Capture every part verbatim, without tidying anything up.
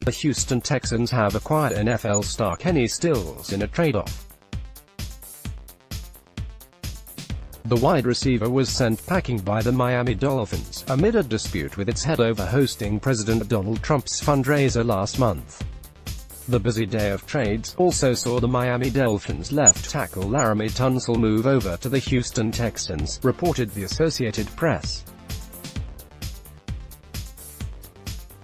The Houston Texans have acquired N F L star Kenny Stills in a trade-off. The wide receiver was sent packing by the Miami Dolphins, amid a dispute with its head over hosting President Donald Trump's fundraiser last month. The busy day of trades also saw the Miami Dolphins left tackle Laramie Tunsil move over to the Houston Texans, reported the Associated Press.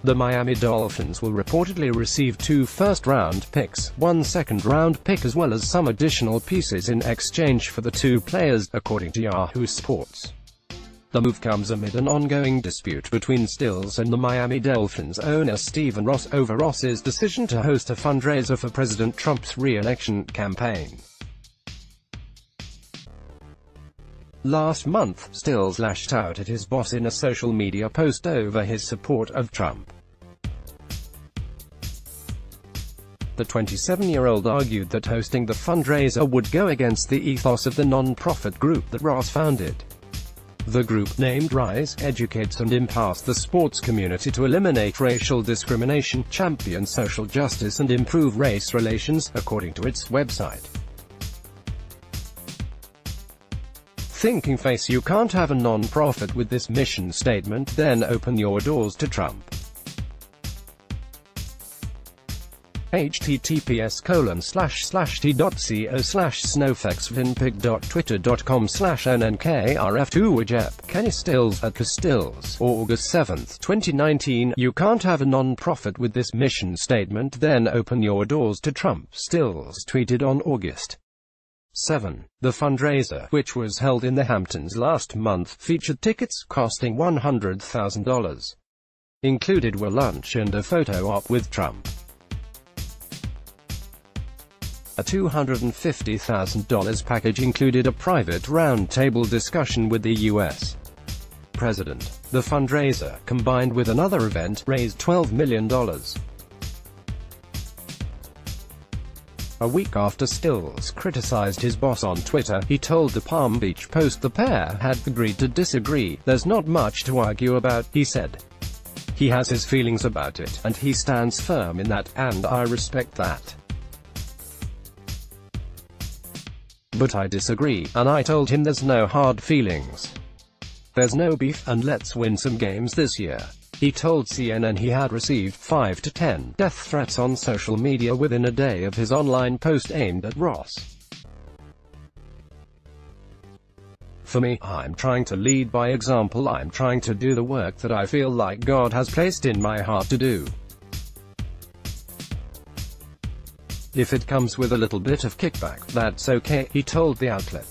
The Miami Dolphins will reportedly receive two first-round picks, one second-round pick as well as some additional pieces in exchange for the two players, according to Yahoo Sports. The move comes amid an ongoing dispute between Stills and the Miami Dolphins owner Stephen Ross over Ross's decision to host a fundraiser for President Trump's re-election campaign. Last month, Stills lashed out at his boss in a social media post over his support of Trump. The twenty-seven-year-old argued that hosting the fundraiser would go against the ethos of the non-profit group that Ross founded. The group, named Rise, educates and empowers the sports community to eliminate racial discrimination, champion social justice and improve race relations, according to its website. Thinking face you can't have a non-profit with this mission statement, then open your doors to Trump. H T T P S colon slash slash t dot co slash snowflexvinpig dot twitter dot com slash N N K R F two widget Kenny Stills at Stills, August seventh, twenty nineteen. You can't have a non-profit with this mission statement, then open your doors to Trump, Stills tweeted on August seventh. The fundraiser, which was held in the Hamptons last month, featured tickets costing one hundred thousand dollars. Included were lunch and a photo op with Trump. A two hundred fifty thousand dollars package included a private roundtable discussion with the U S President. The fundraiser, combined with another event, raised twelve million dollars. A week after Stills criticized his boss on Twitter, he told the Palm Beach Post the pair had agreed to disagree. "There's not much to argue about," he said. "He has his feelings about it, and he stands firm in that, and I respect that. But I disagree, and I told him there's no hard feelings. There's no beef, and let's win some games this year." He told C N N he had received five to ten death threats on social media within a day of his online post aimed at Ross. "For me, I'm trying to lead by example. I'm trying to do the work that I feel like God has placed in my heart to do. If it comes with a little bit of kickback, that's okay," he told the outlet.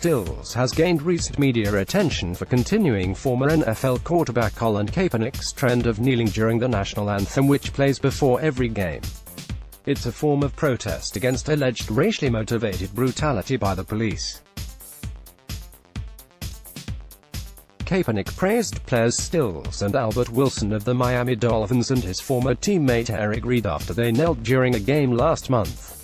Stills has gained recent media attention for continuing former N F L quarterback Colin Kaepernick's trend of kneeling during the national anthem, which plays before every game. It's a form of protest against alleged racially motivated brutality by the police. Kaepernick praised players Stills and Albert Wilson of the Miami Dolphins and his former teammate Eric Reid after they knelt during a game last month.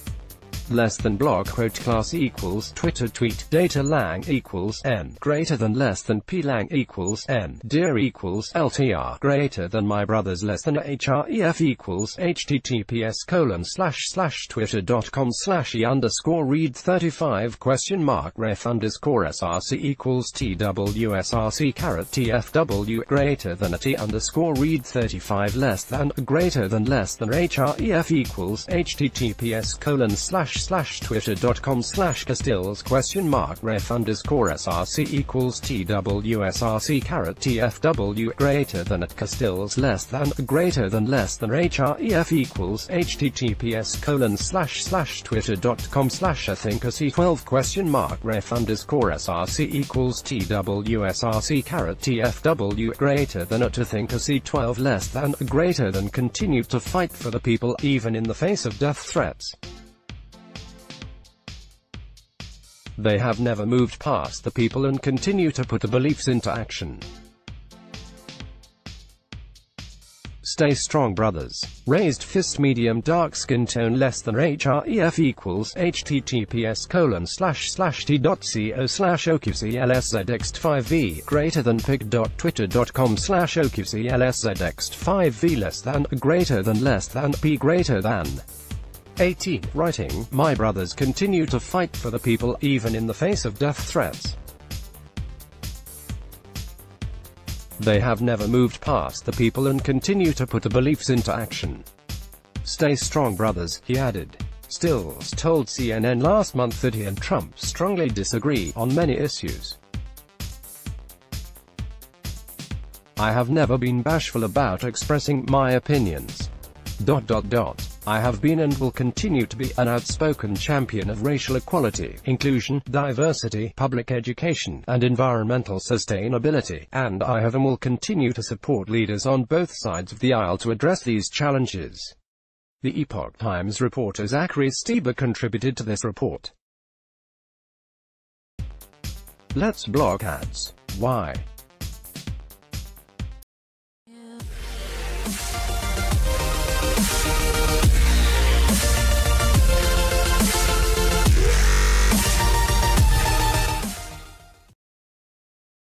Less than blog quote class equals Twitter tweet data lang equals n greater than less than p lang equals n dear equals L T R greater than my brothers less than href equals https colon slash slash twitter dot com slash e underscore read thirty five question mark ref underscore src equals twsrc carat tfw greater than a t underscore read thirty five less than greater than less than href equals https colon slash slash twitter.com slash Castills question mark ref underscore src equals twsrc carat tfw greater than at Castills less than greater than less than href equals https colon slash slash twitter.com slash I think a c twelve question mark ref underscore src equals twsrc carat tfw greater than at I think a c twelve less than greater than continue to fight for the people even in the face of death threats. They have never moved past the people and continue to put the beliefs into action. Stay strong, brothers. Raised fist, medium dark skin tone, less than href equals https colon slash slash t.co slash oqclszdxt5v greater than pig.twitter.com slash oqclszdxt5v less than greater than less than p greater than eighteen. Writing, my brothers continue to fight for the people, even in the face of death threats. They have never moved past the people and continue to put the beliefs into action. Stay strong, brothers, he added. Stills told C N N last month that he and Trump strongly disagree on many issues. I have never been bashful about expressing my opinions. Dot, dot, dot. I have been and will continue to be an outspoken champion of racial equality, inclusion, diversity, public education, and environmental sustainability, and I have and will continue to support leaders on both sides of the aisle to address these challenges. The Epoch Times reporter Zachary Stieber contributed to this report. Let's block ads. Why?